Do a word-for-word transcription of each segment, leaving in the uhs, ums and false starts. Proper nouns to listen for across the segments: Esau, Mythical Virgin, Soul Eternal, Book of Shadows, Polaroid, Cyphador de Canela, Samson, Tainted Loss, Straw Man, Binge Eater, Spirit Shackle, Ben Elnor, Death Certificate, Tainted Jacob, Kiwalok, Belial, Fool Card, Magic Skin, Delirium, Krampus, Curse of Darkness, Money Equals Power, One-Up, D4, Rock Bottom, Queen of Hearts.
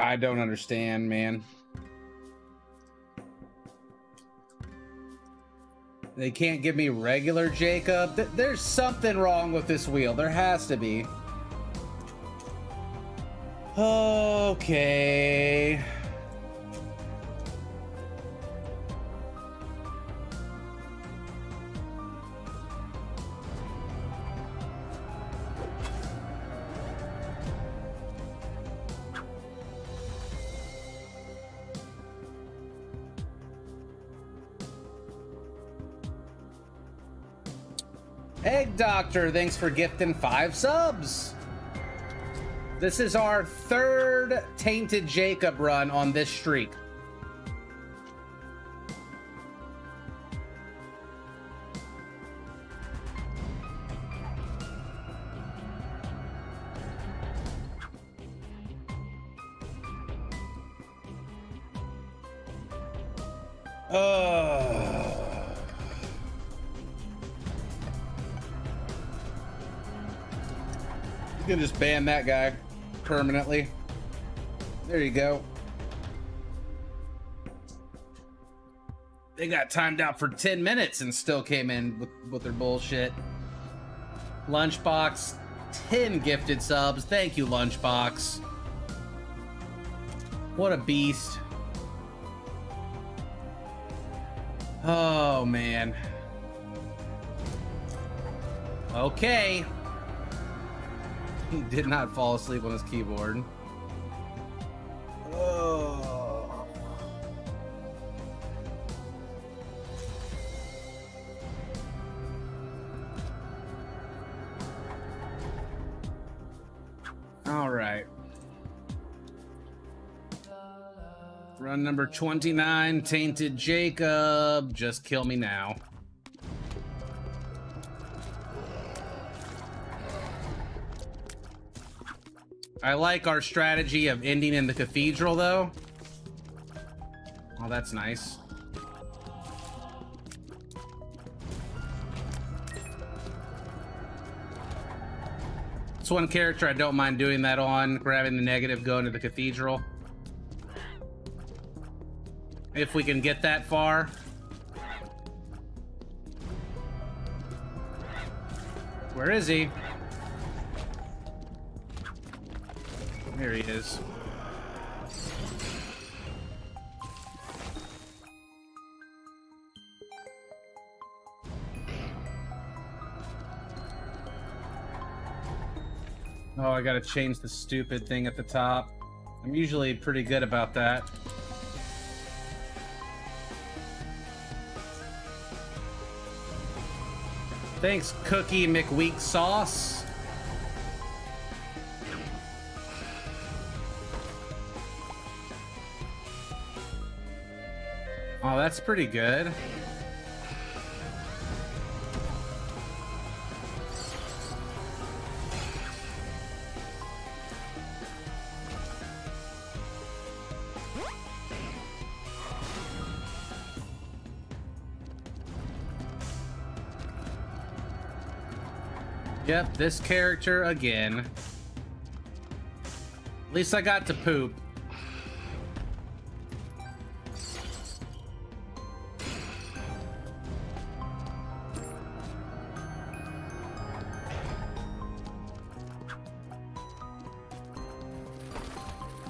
I don't understand, man. They can't give me regular Jacob. There's something wrong with this wheel. There has to be. Okay. Egg Doctor, thanks for gifting five subs. This is our third Tainted Jacob run on this streak. Just ban that guy permanently. There you go. They got timed out for ten minutes and still came in with, with their bullshit. Lunchbox, ten gifted subs. Thank you, Lunchbox. What a beast. Oh, man. Okay. He did not fall asleep on his keyboard. Oh. All right. Run number twenty-nine, Tainted Jacob. Just kill me now. I like our strategy of ending in the cathedral, though. Oh, that's nice. It's one character I don't mind doing that on, grabbing the negative, going to the cathedral. If we can get that far. Where is he? There he is. Oh, I gotta change the stupid thing at the top. I'm usually pretty good about that. Thanks, Cookie McWeak Sauce. Oh, that's pretty good. Yep, this character again. At least I got to poop.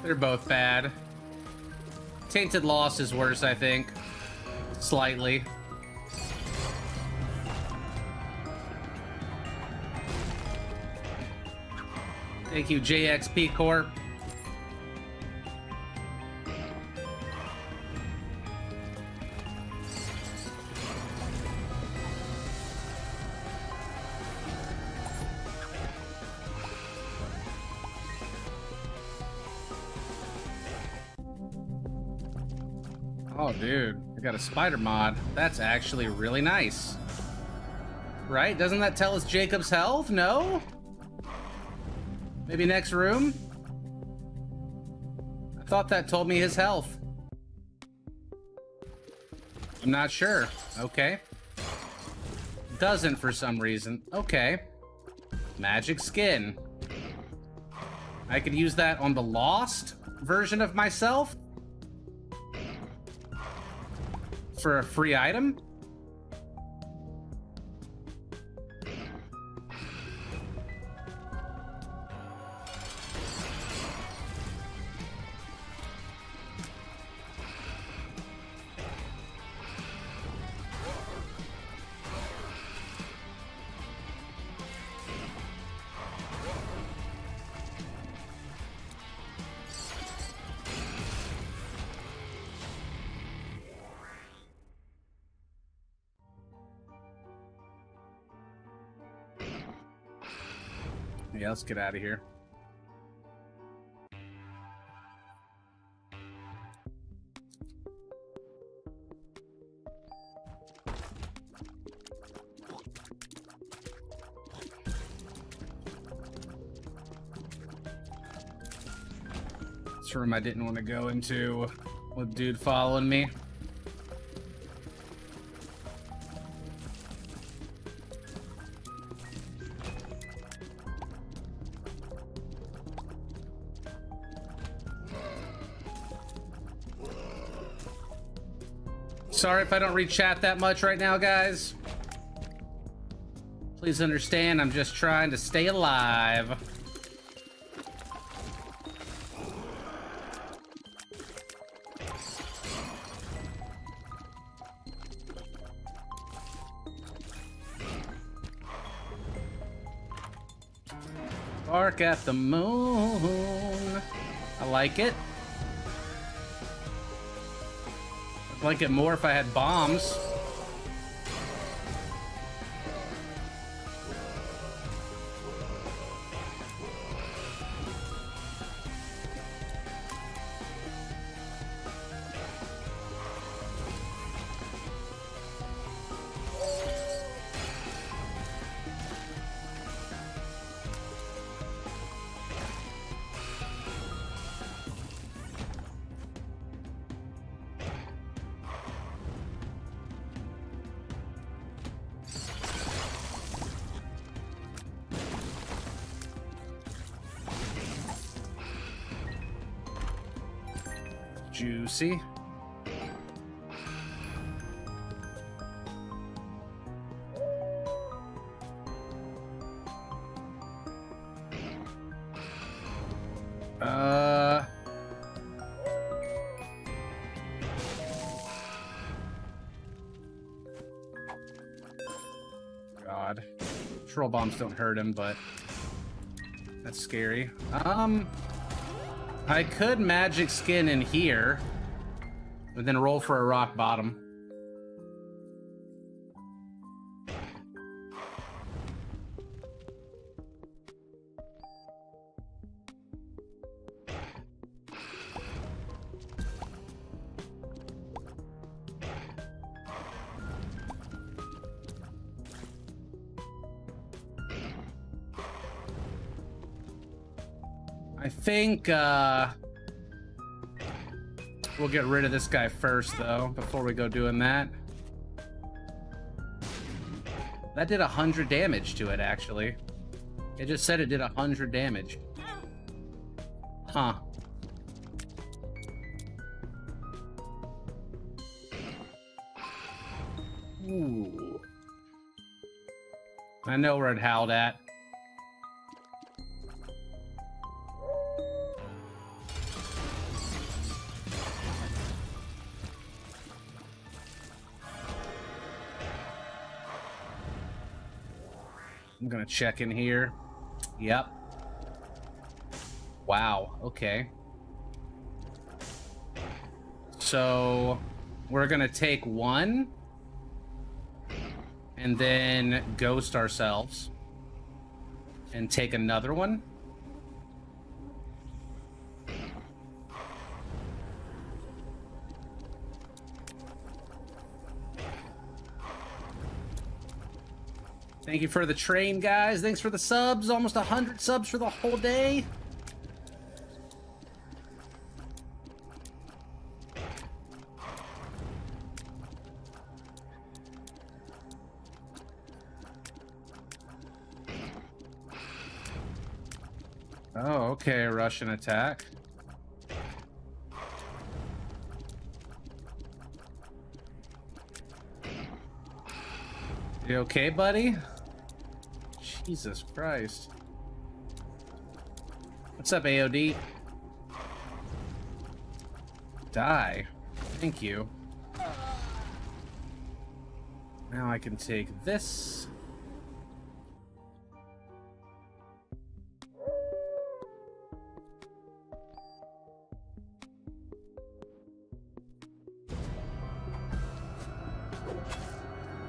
They're both bad. Tainted Loss is worse, I think. Slightly. Thank you, J X P Corp. Dude, I got a Spider Mod. That's actually really nice. Right? Doesn't that tell us Jacob's health? No? Maybe next room? I thought that told me his health. I'm not sure. Okay. Doesn't for some reason. Okay. Magic Skin. I could use that on the Lost. version of myself for a free item. Yeah, let's get out of here. This room I didn't want to go into with dude following me. Sorry if I don't read chat that much right now, guys. Please understand, I'm just trying to stay alive. Bark at the Moon. I like it. I'd like it more if I had bombs. Juicy. Uh. God. Troll bombs don't hurt him, but that's scary. Um. I could Magic Skin in here, and then roll for a Rock Bottom. I think uh, we'll get rid of this guy first, though, before we go doing that. That did a hundred damage to it, actually. It just said it did a hundred damage. Huh. Ooh. I know where it howled at. I'm gonna check in here. Yep. Wow, okay. So we're gonna take one and then ghost ourselves and take another one. Thank you for the train, guys. Thanks for the subs. Almost one hundred subs for the whole day. Oh, okay. Russian attack. You okay, buddy? Jesus Christ. What's up, A O D? Die. Thank you. Now I can take this.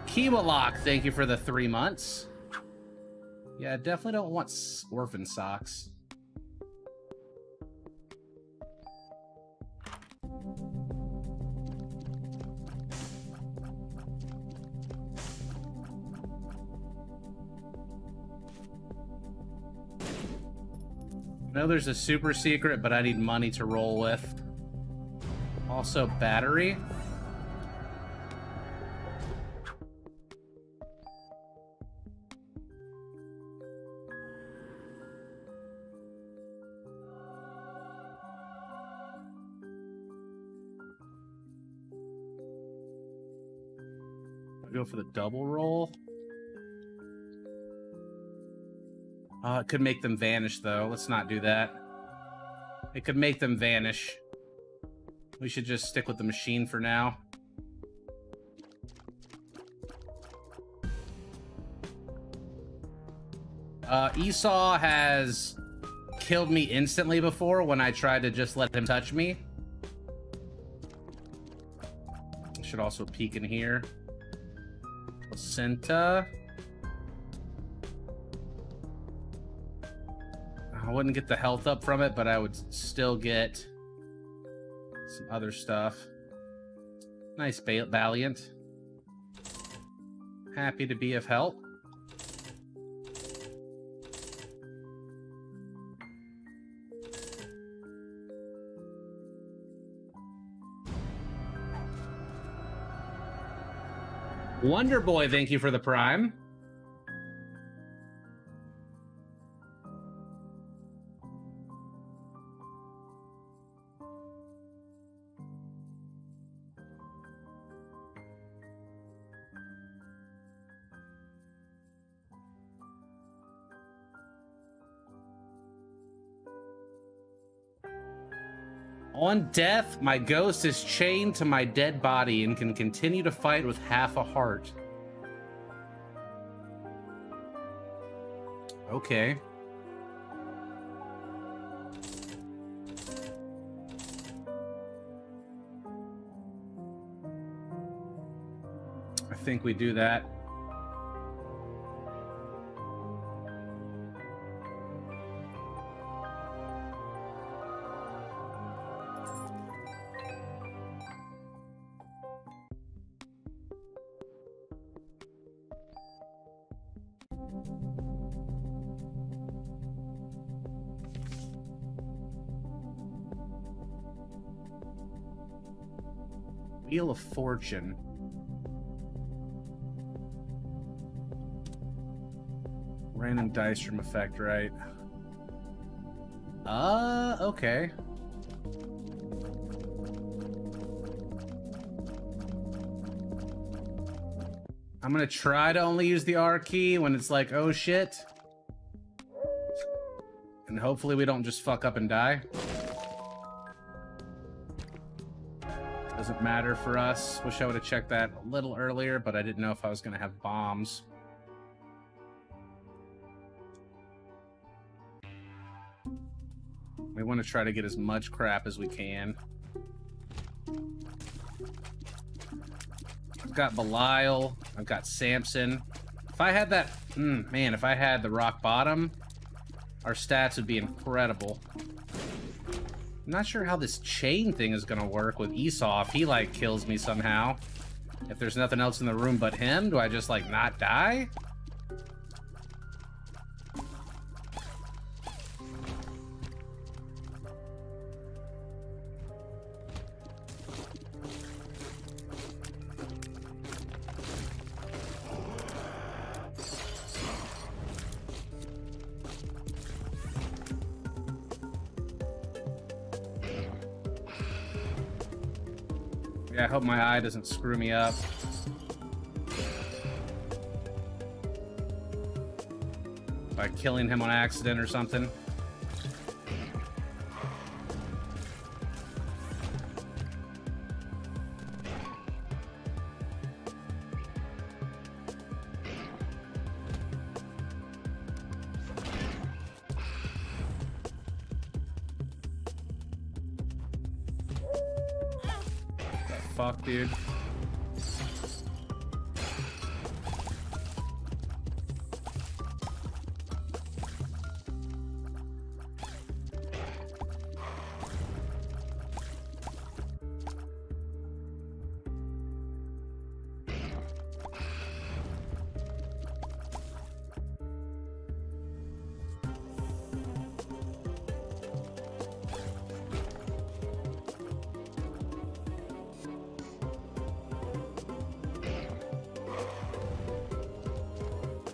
Kiwalok, thank you for the three months. Yeah, I definitely don't want Orphan Socks. I know there's a super secret, but I need money to roll with. Also, battery. I'll go for the double roll. Uh, it could make them vanish, though. Let's not do that. It could make them vanish. We should just stick with the machine for now. Uh, Esau has killed me instantly before when I tried to just let him touch me. I should also peek in here. Placenta. I wouldn't get the health up from it, but I would still get some other stuff. Nice, Valiant. Happy to be of help. Wonder Boy, thank you for the prime. On death, my ghost is chained to my dead body and can continue to fight with half a heart. Okay. I think we do that. Wheel of Fortune. Random dice room effect, right? Uh, okay. I'm gonna try to only use the R key when it's like, oh shit. And hopefully we don't just fuck up and die. Doesn't matter for us. Wish I would have checked that a little earlier, but I didn't know if I was going to have bombs. We want to try to get as much crap as we can. I've got Belial. I've got Samson. If I had that... Mm, man, if I had the Rock Bottom, our stats would be incredible. I'm not sure how this chain thing is gonna work with Esau if he like kills me somehow. If there's nothing else in the room but him, do I just like not die? I hope my eye doesn't screw me up. by killing him on accident or something. Fuck, dude.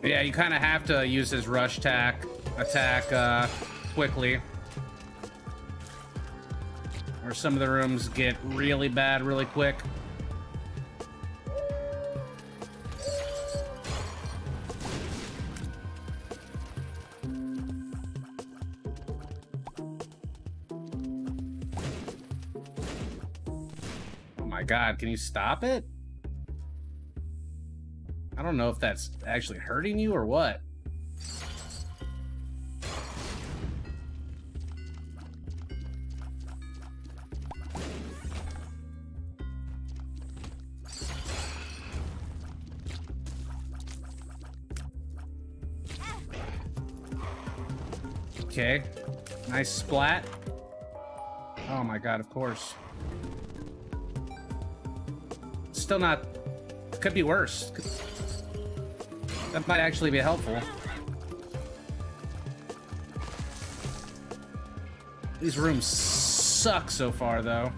Yeah, you kind of have to use his rush attack, attack uh, quickly, or some of the rooms get really bad really quick. Oh my God, can you stop it? I don't know if that's actually hurting you or what. Okay, nice splat. Oh my God, of course. Still not, could be worse. That might actually be helpful. These rooms suck so far, though.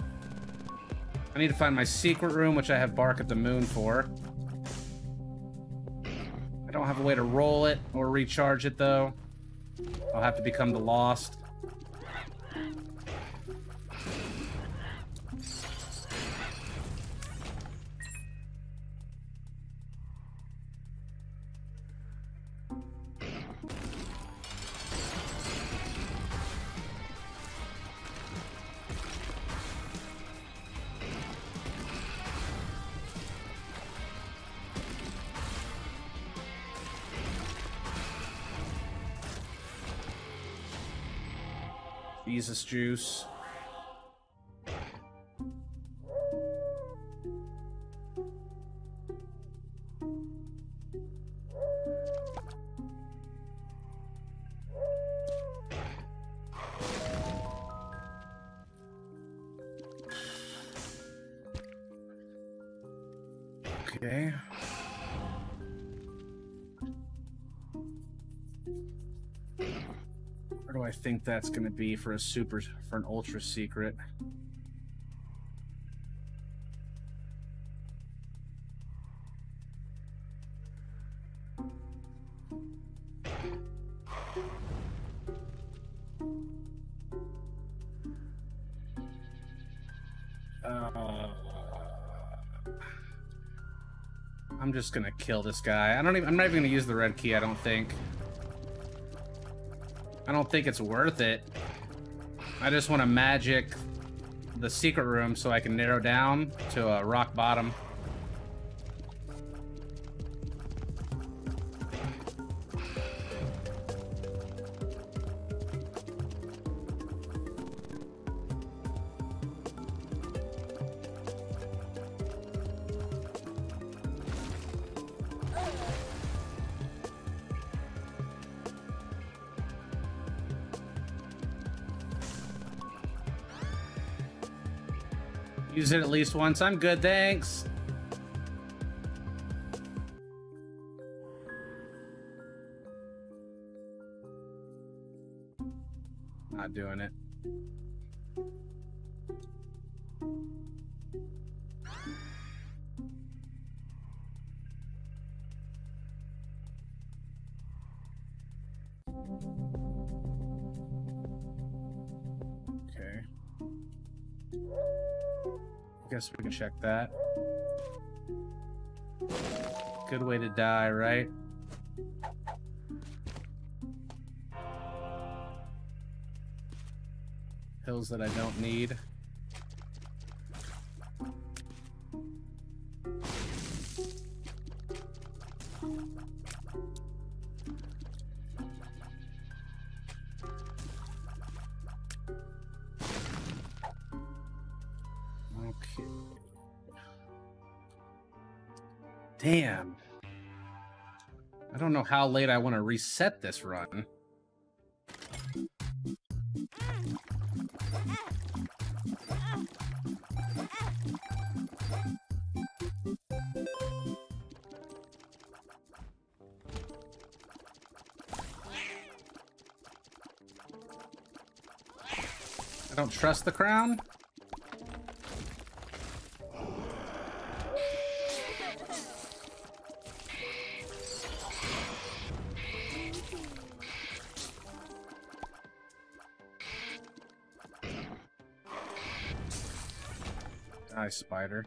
I need to find my secret room, which I have Bark at the Moon for. I don't have a way to roll it or recharge it, though. I'll have to become the Lost. Jesus juice. Okay. I think that's gonna be for a super for an ultra secret. Uh, I'm just gonna kill this guy. I don't even I'm not even gonna use the red key, I don't think. I don't think it's worth it. I just want to magic the secret room so I can narrow down to a rock bottom. Use it at least once. I'm good, thanks. Not doing it. Guess we can check that. Good way to die, right? pills that I don't need. Damn. I don't know how late I want to reset this run. I don't trust the crown. Spider.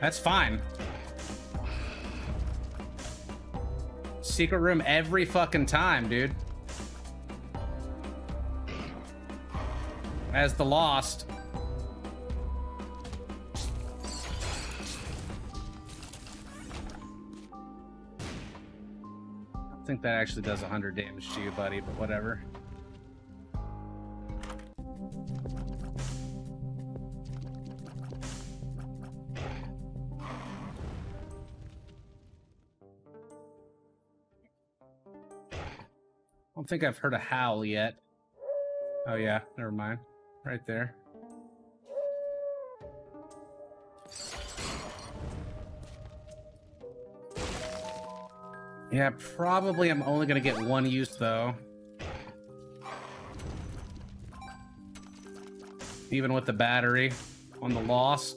That's fine. Secret room every fucking time, dude. As the Lost. I think that actually does one hundred damage to you, buddy, but whatever. I don't think I've heard a howl yet. Oh yeah, never mind. Right there. Yeah, probably I'm only gonna get one use though. Even with the battery on the Loss.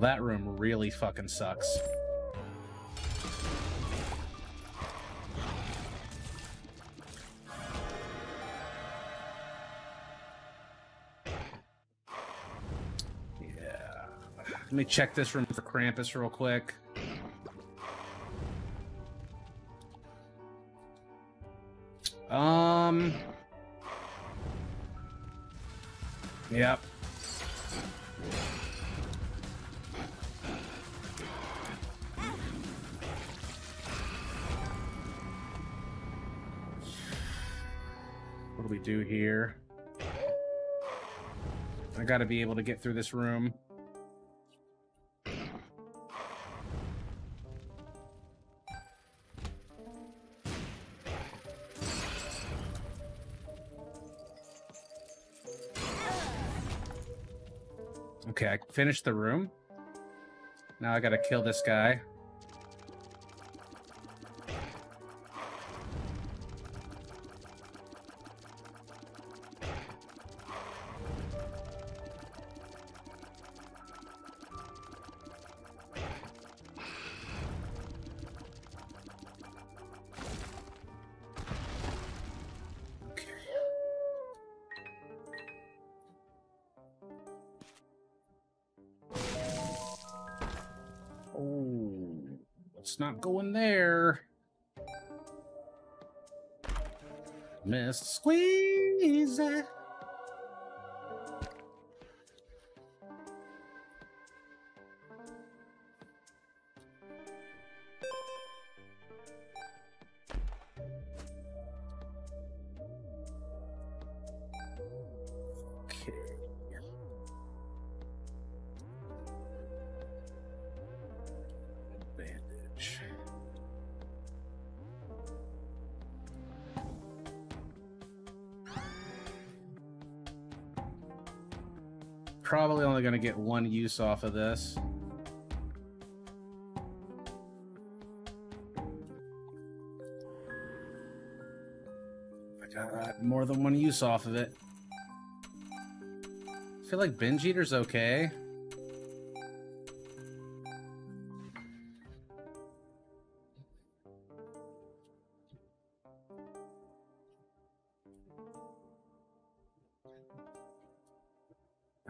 That room really fucking sucks. Yeah. Let me check this room for Krampus real quick. Um. Yep. Do here. I gotta be able to get through this room. Okay, I finished the room. Now I gotta kill this guy. Not going there. Missed. Squeeze. Probably only going to get one use off of this. I got more than one use off of it. I feel like Binge Eater's okay.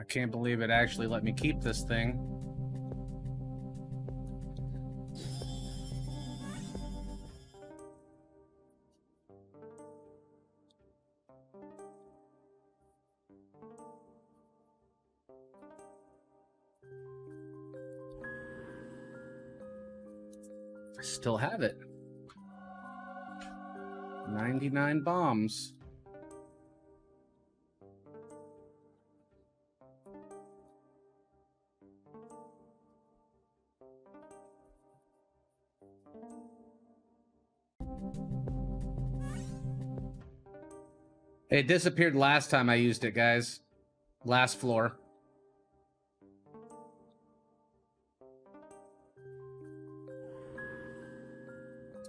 Can't believe it actually let me keep this thing. I still have it. ninety-nine bombs. It disappeared last time I used it, guys. Last floor. I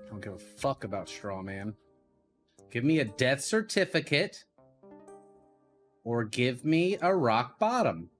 don't give a fuck about Straw Man. Give me a Death Certificate or give me a Rock Bottom.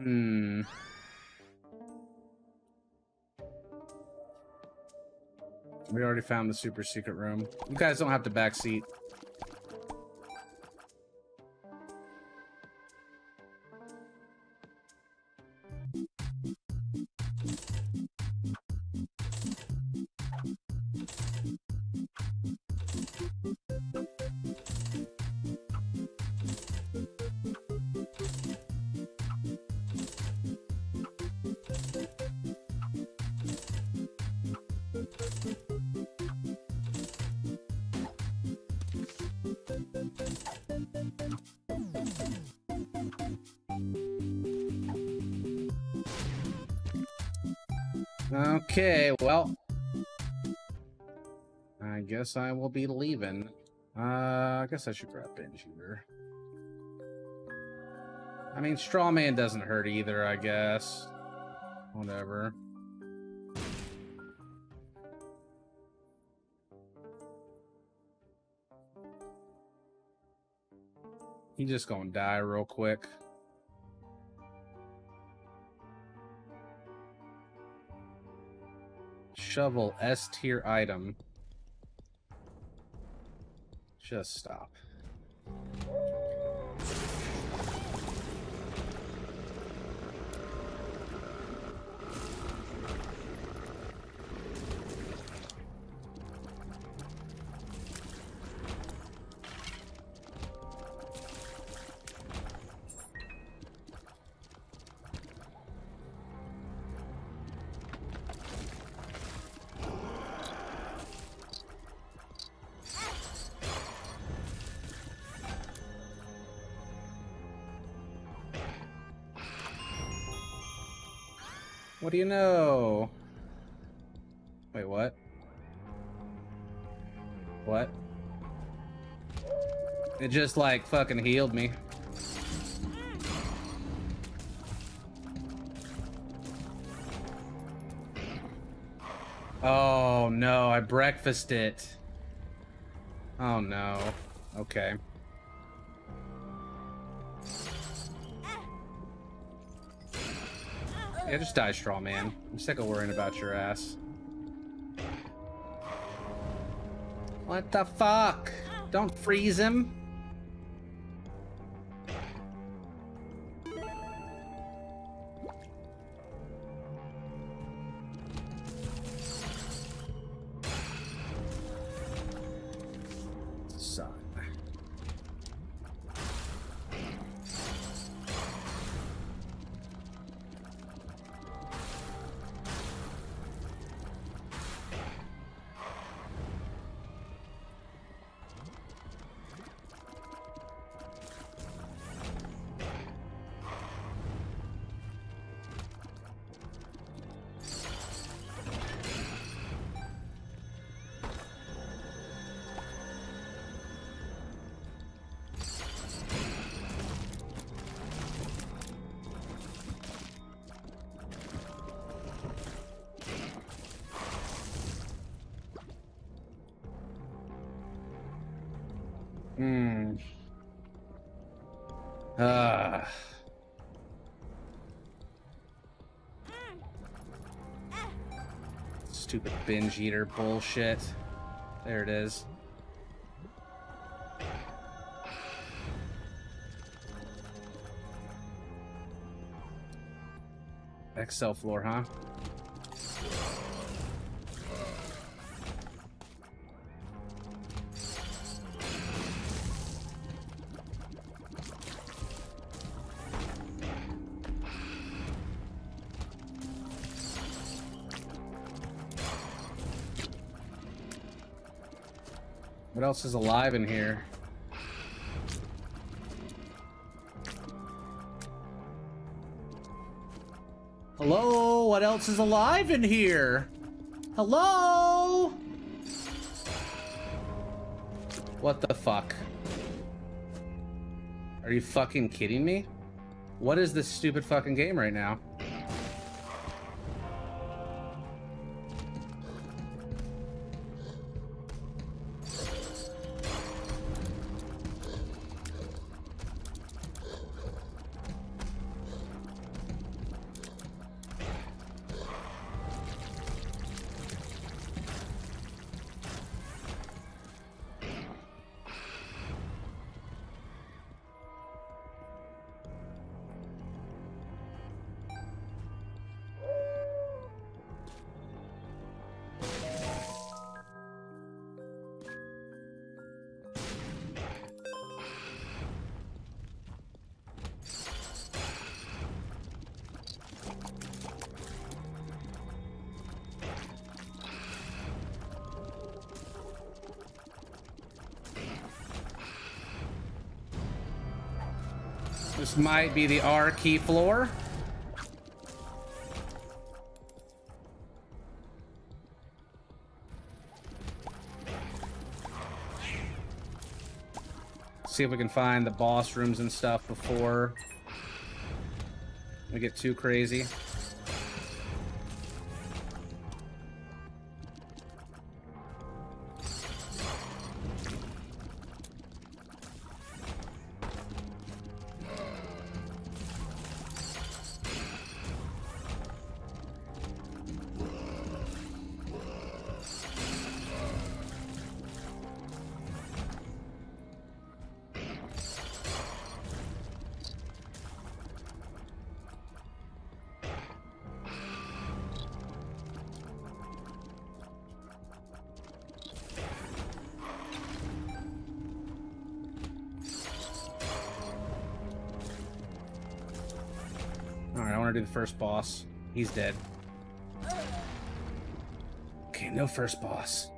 Hmm. We already found the super secret room. You guys don't have to backseat. Okay, well, I guess I will be leaving. Uh, I guess I should grab Binge Eater. I mean, Straw Man doesn't hurt either, I guess. Whatever. He's just gonna die real quick. Shovel, S-tier item. Just stop. What do you know? Wait, what? What? It just like fucking healed me. Oh no, I breakfasted it. Oh no. Okay. Yeah, just die, Straw Man. I'm sick of worrying about your ass. What the fuck? Don't freeze him. Stupid binge eater bullshit. There it is. Excel floor, huh? What else is alive in here? Hello? What else is alive in here? Hello? What the fuck? Are you fucking kidding me? What is this stupid fucking game right now? This might be the R key floor. See if we can find the boss rooms and stuff before we get too crazy. The first boss. He's dead. Okay, no first boss.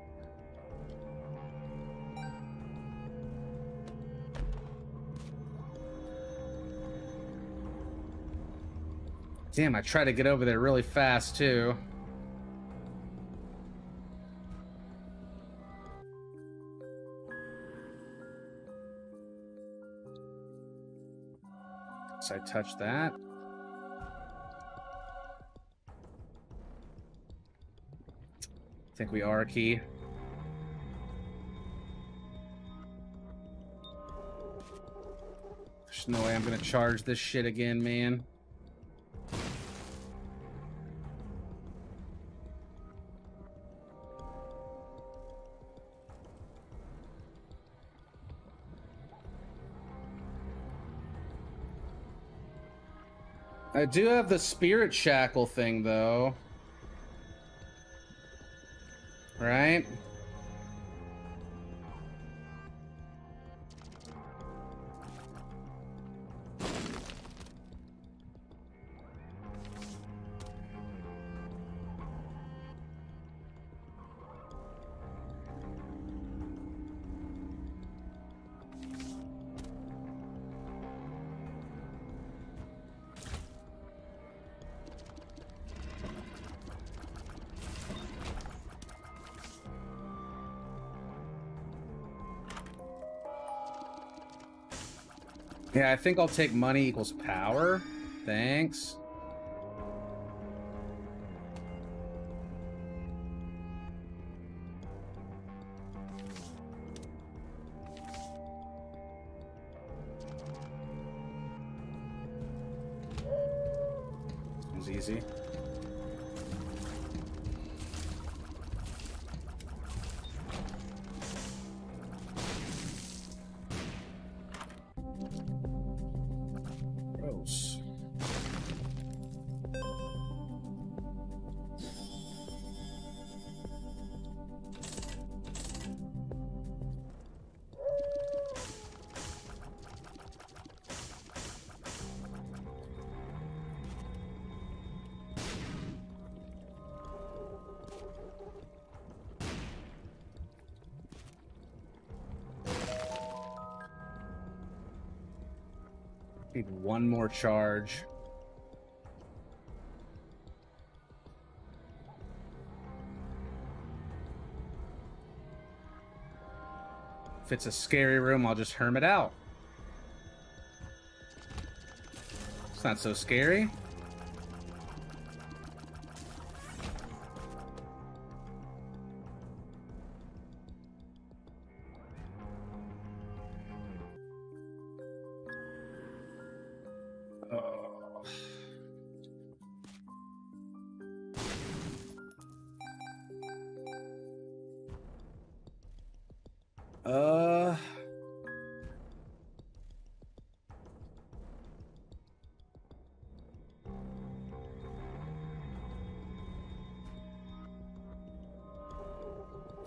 Damn, I tried to get over there really fast, too. So I touched that. I think we are a key. There's no way I'm gonna charge this shit again, man. I do have the Spirit Shackle thing, though. Right? Yeah, I think I'll take money equals power. Thanks. This was easy. Need one more charge. If it's a scary room, I'll just hermit out. It's not so scary.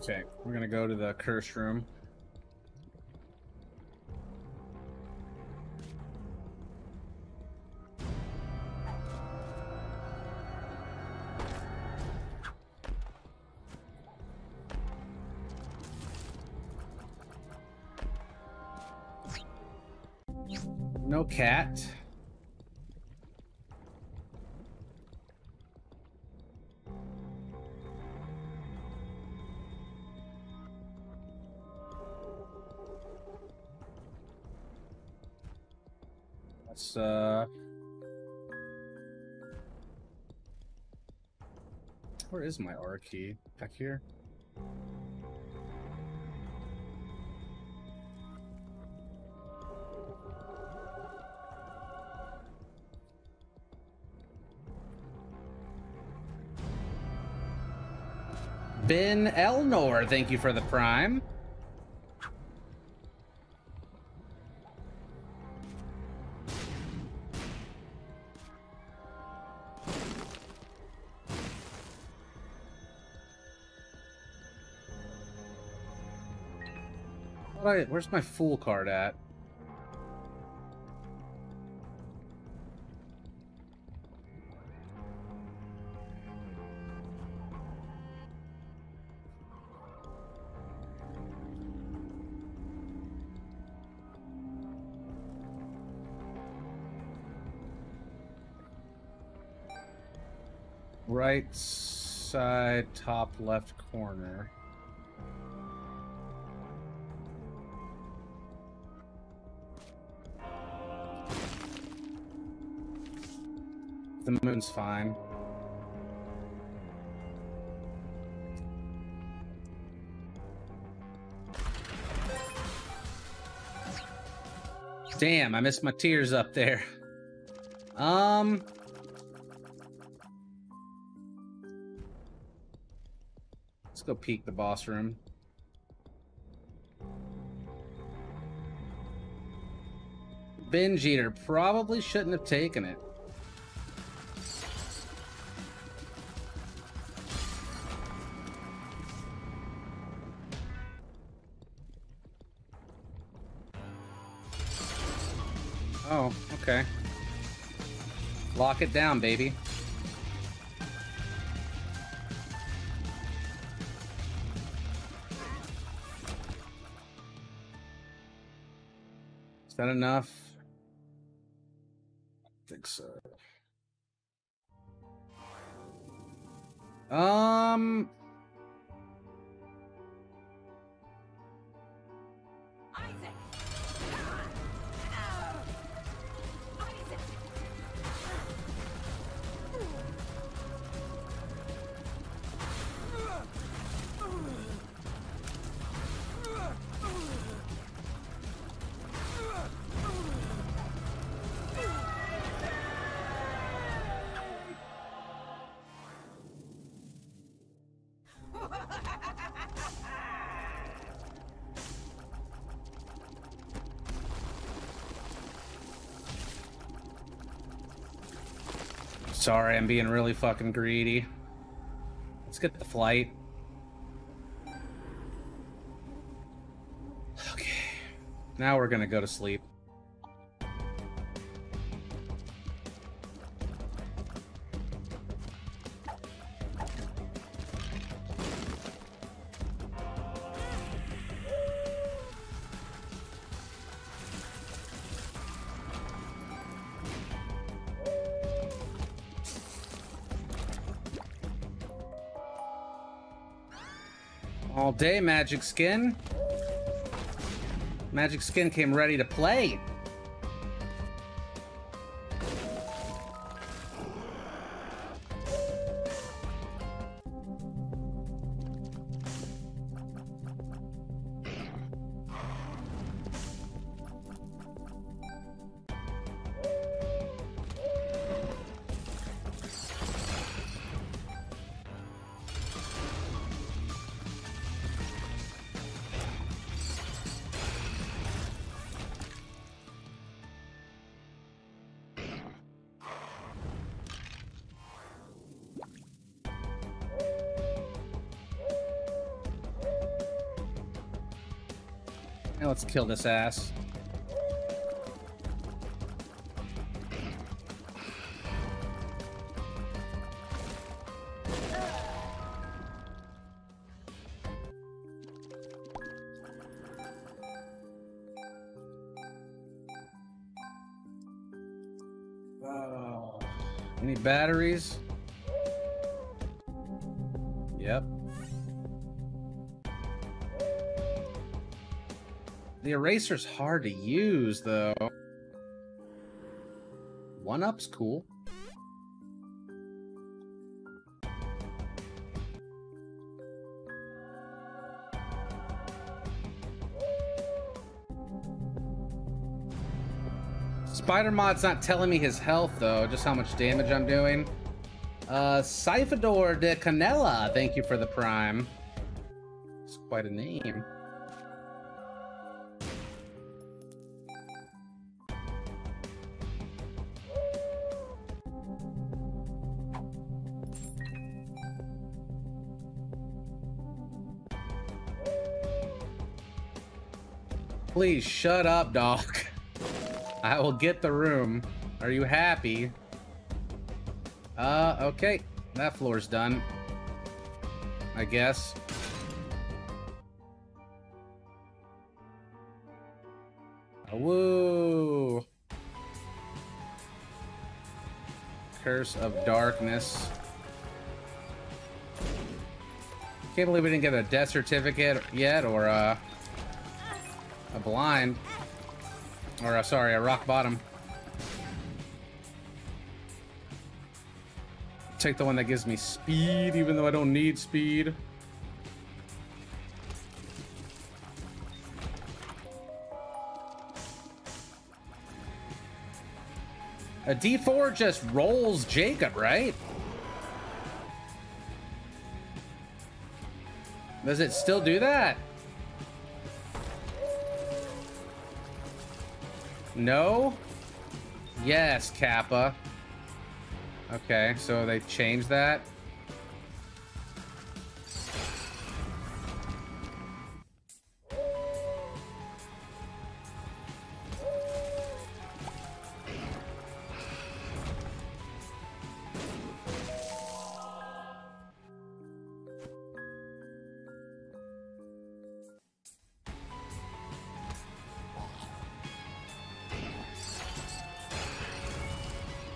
Okay, we're gonna go to the curse room. No cat. Let's, uh, where is my R key? Back here? Ben Elnor, thank you for the prime. Where's my Fool Card at? right side top left corner. The moon's fine. Damn, I missed my tears up there. Um... Let's go peek the boss room. Binge Eater probably shouldn't have taken it. Oh, okay. Lock it down, baby. Is that enough? I think so. Um... Sorry, I'm being really fucking greedy. Let's get the flight. Okay. Now we're gonna go to sleep. All day, Magic Skin. Magic Skin came ready to play. Let's kill this ass. Oh. Any batteries? Yep. The eraser's hard to use, though. One-up's cool. Spider Mod's not telling me his health, though, just how much damage I'm doing. Uh, Cyphador de Canela, thank you for the prime. It's quite a name. Please shut up, dog. I will get the room. Are you happy? Uh, okay. That floor's done, I guess. Woo! Curse of Darkness. Can't believe we didn't get a death certificate yet, or a, a blind, or a, sorry, a rock bottom. Take the one that gives me speed, even though I don't need speed. A D four just rolls Jacob, right? Does it still do that? No? Yes, Kappa. Okay, so they changed that.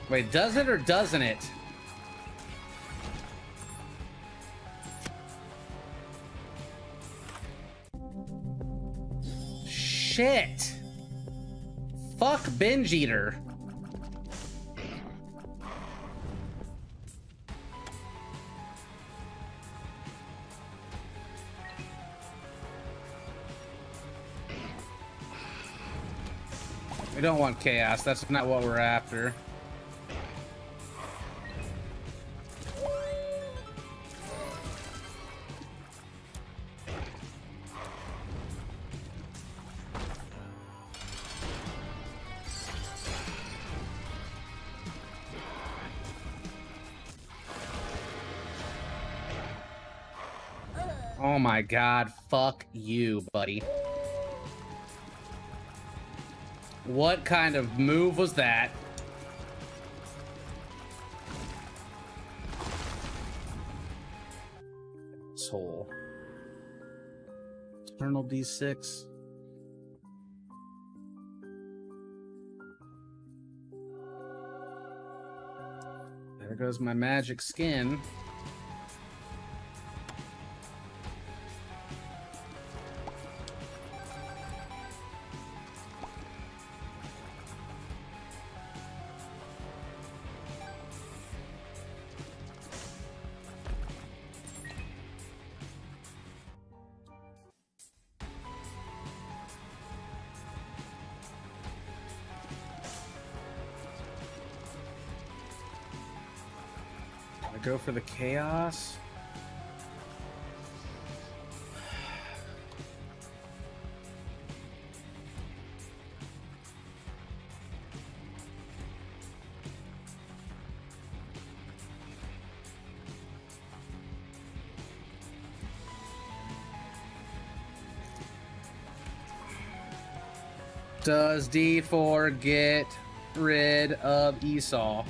Wait, does it or doesn't it? Shit. Fuck Binge Eater. We don't want chaos. That's not what we're after. Oh my god, fuck you, buddy. What kind of move was that? Soul Eternal D six. There goes my magic skin. Go for the chaos. Does D four get rid of Esau?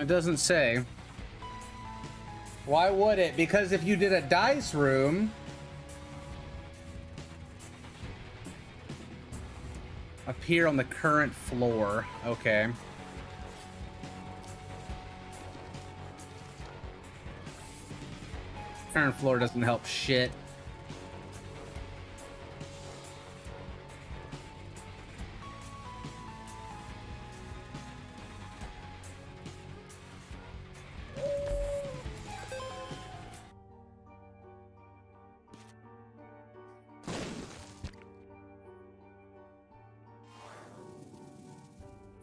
It doesn't say. Why would it? Because if you did a dice room, appear on the current floor. Okay. Current floor doesn't help shit.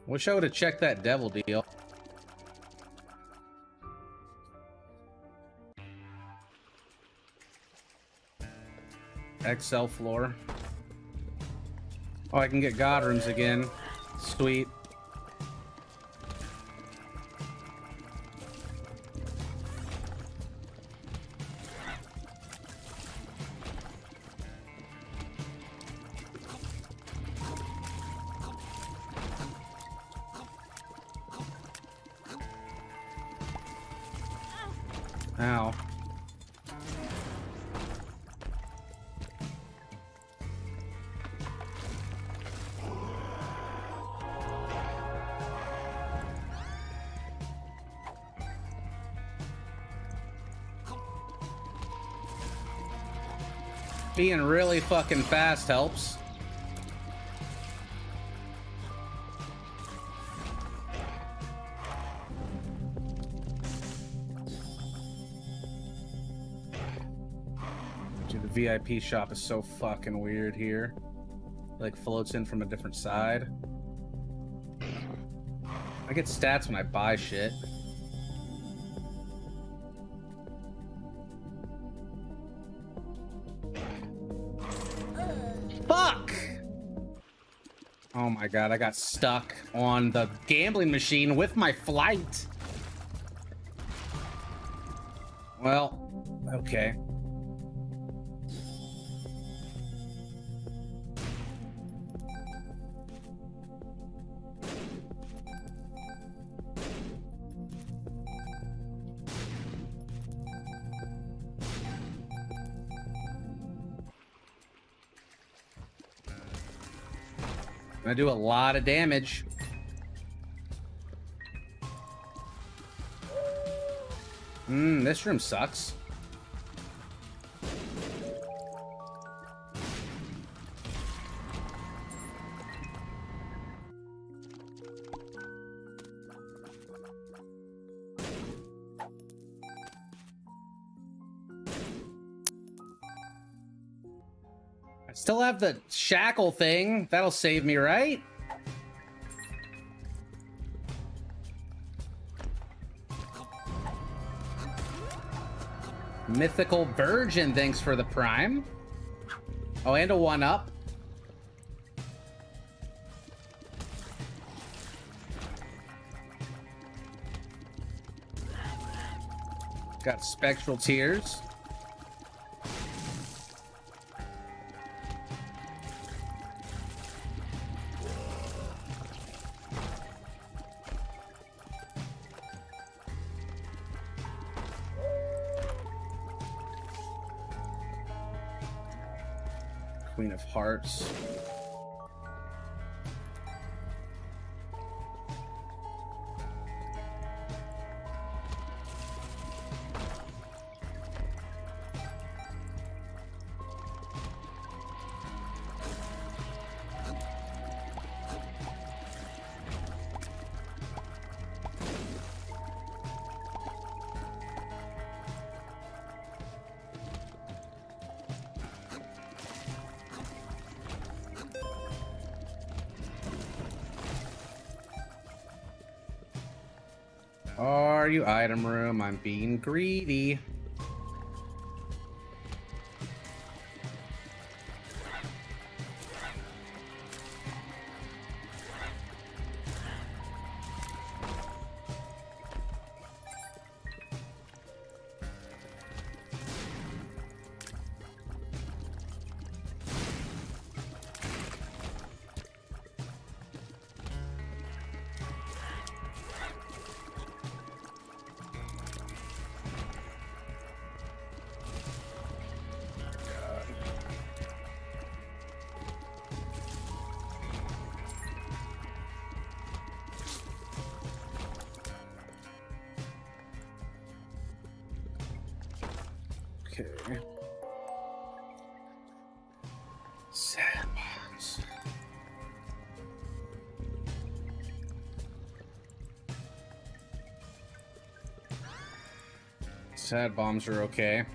Wish I would have checked that devil deal. X L floor. Oh, I can get God rooms again. Sweet. Ow. Being really fucking fast helps. Dude, the V I P shop is so fucking weird here. Like, floats in from a different side. I get stats when I buy shit. Oh my god, I got stuck on the gambling machine with my flight. Well, okay. I do a lot of damage. Mmm, this room sucks. Still have the shackle thing. That'll save me, right? Mythical Virgin, thanks for the prime. Oh, and a one-up. Got spectral tears. Queen of Hearts. Are you item room? I'm being greedy. Okay. Sandbox. Sad bombs are okay.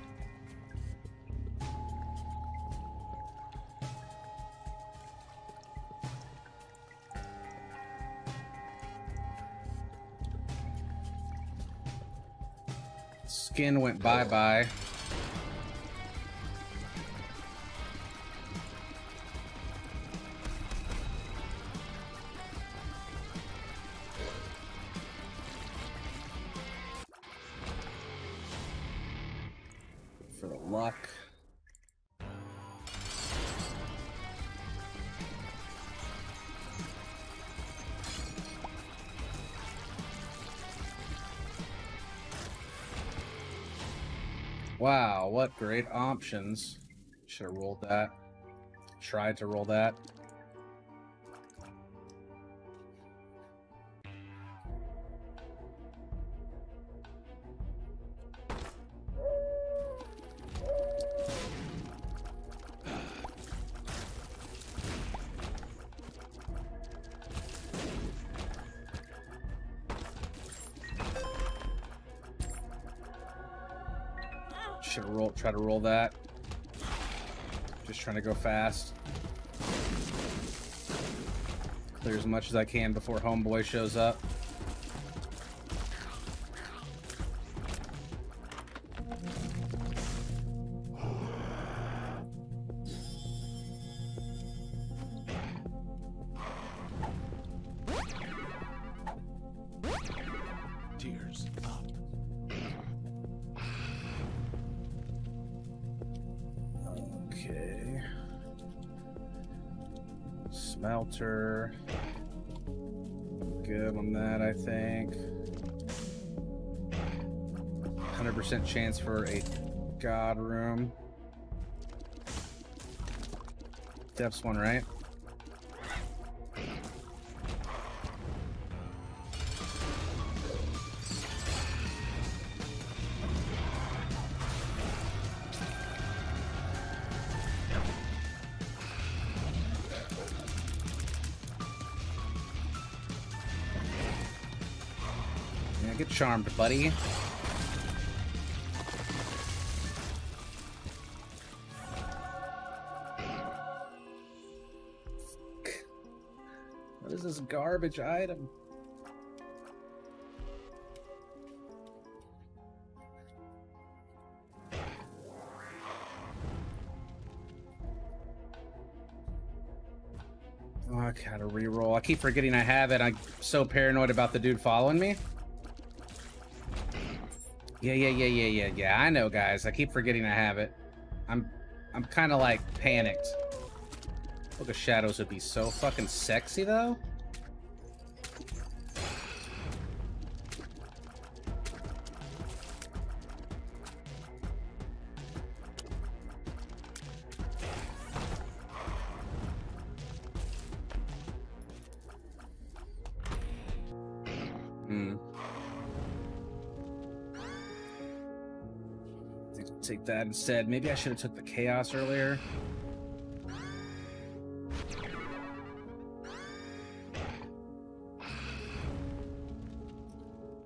Skin went bye-bye. Wow, what great options. Should have rolled that. Tried to roll that. Should roll, try to roll that. Just trying to go fast. Clear as much as I can before homeboy shows up. Smelter. Good on that, I think. one hundred percent chance for a god room. Depths one, right? Charmed, buddy. What is this garbage item? Oh, I gotta reroll. I keep forgetting I have it. I'm so paranoid about the dude following me. Yeah, yeah, yeah, yeah, yeah, yeah. I know, guys. I keep forgetting I have it. I'm, I'm kind of like panicked. Book of Shadows would be so fucking sexy, though. That instead, maybe I should have took the chaos earlier.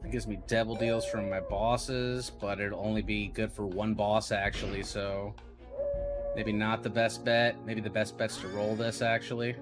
It gives me devil deals from my bosses, but it'll only be good for one boss actually, so maybe not the best bet. Maybe the best bet's to roll this actually.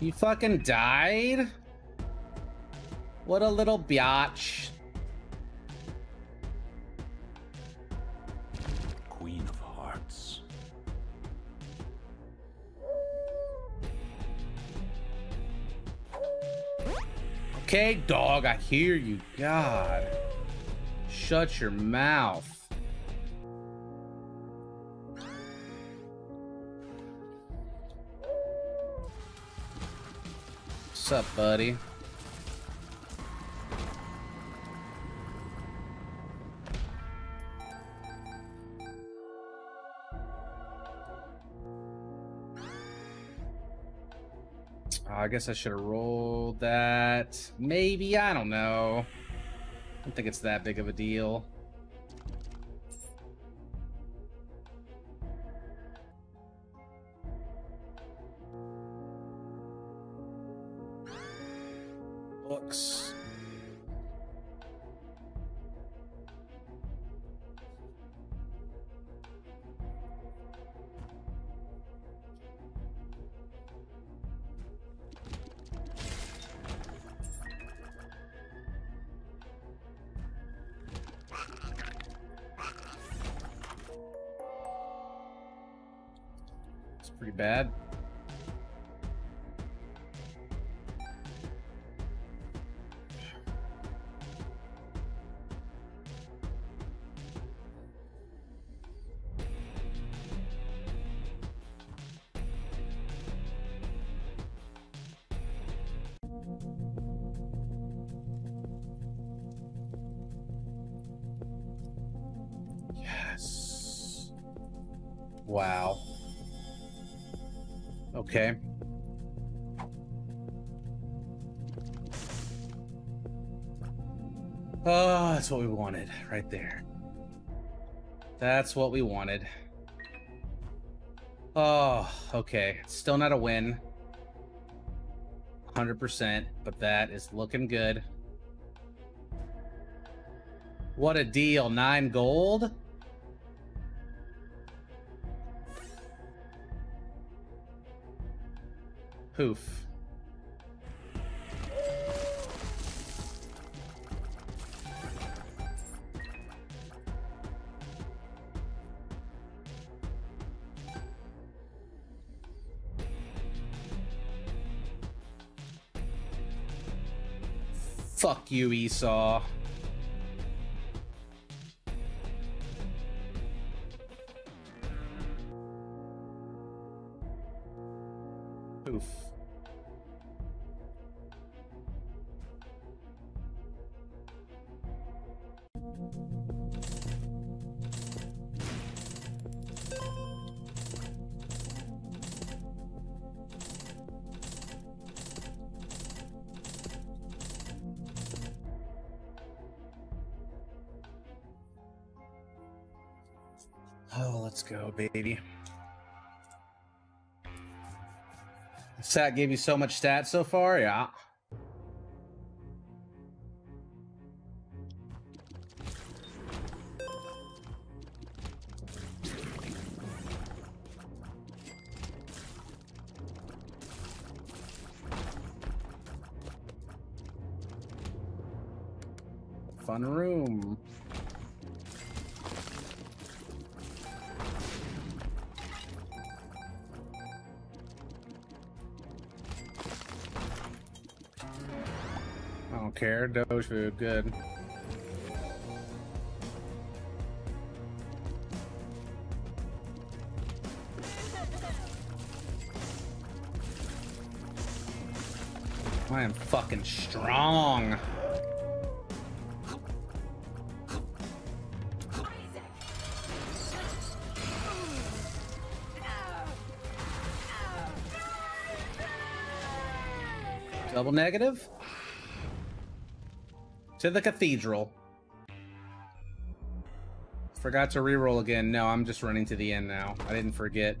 You fucking died? What a little biatch. Queen of Hearts. Okay, dog, I hear you. God. Shut your mouth. What's up, buddy? Oh, I guess I should have rolled that. Maybe, I don't know. I don't think it's that big of a deal. pretty bad. Wow. Okay. Oh, that's what we wanted right there. That's what we wanted. Oh, okay. Still not a win. one hundred percent, but that is looking good. What a deal. Nine gold. Poof. Fuck you, Esau. Baby, the stat gave you so much stat so far. Yeah, fun room. Care doge food, good. I am fucking strong. Double negative. To the cathedral. Forgot to reroll again. No, I'm just running to the end now. I didn't forget.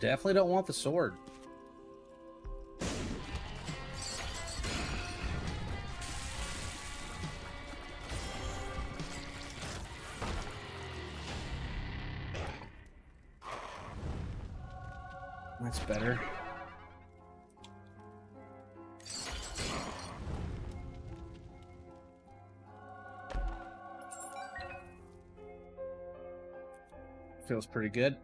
Definitely don't want the sword. That's better. feels pretty good.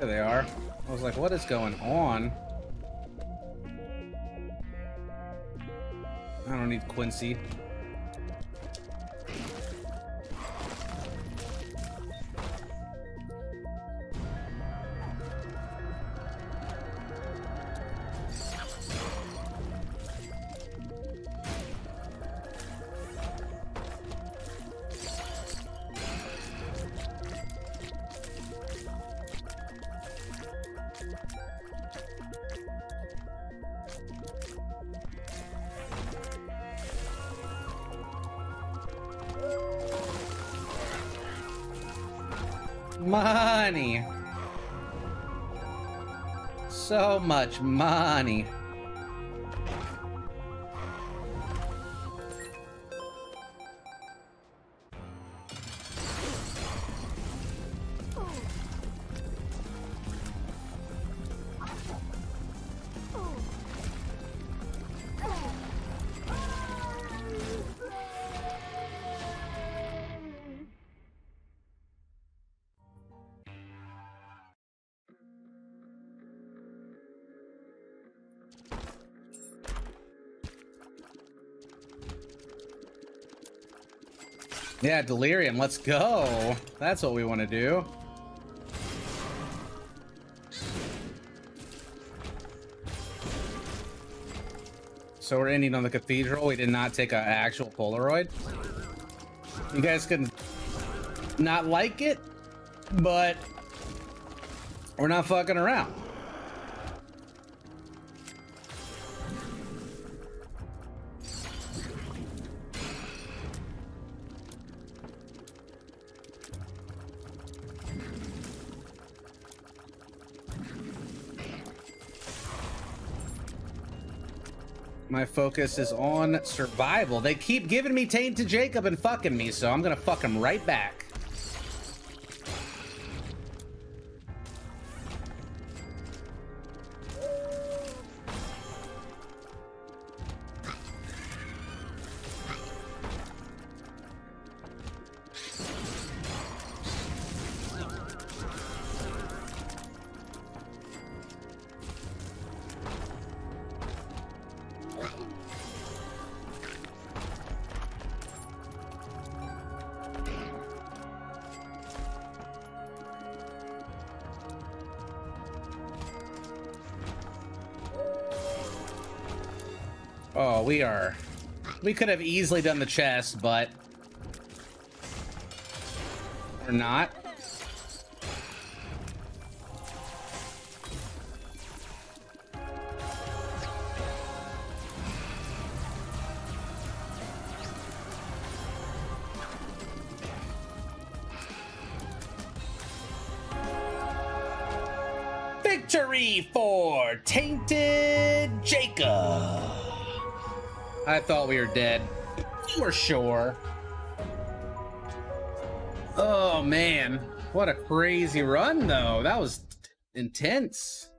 There they are. I was like, what is going on? I don't need Quincy. Money. So much money. Yeah, Delirium, let's go. That's what we want to do. So we're ending on the cathedral. We did not take an actual Polaroid. You guys can not like it, but we're not fucking around. My focus is on survival. They keep giving me Tainted Jacob and fucking me, so I'm gonna fuck him right back. Oh, we are. We could have easily done the chest, but we're not. Victory for Tainted Jacob. I thought we were dead, for sure. Oh man, what a crazy run though. That was intense.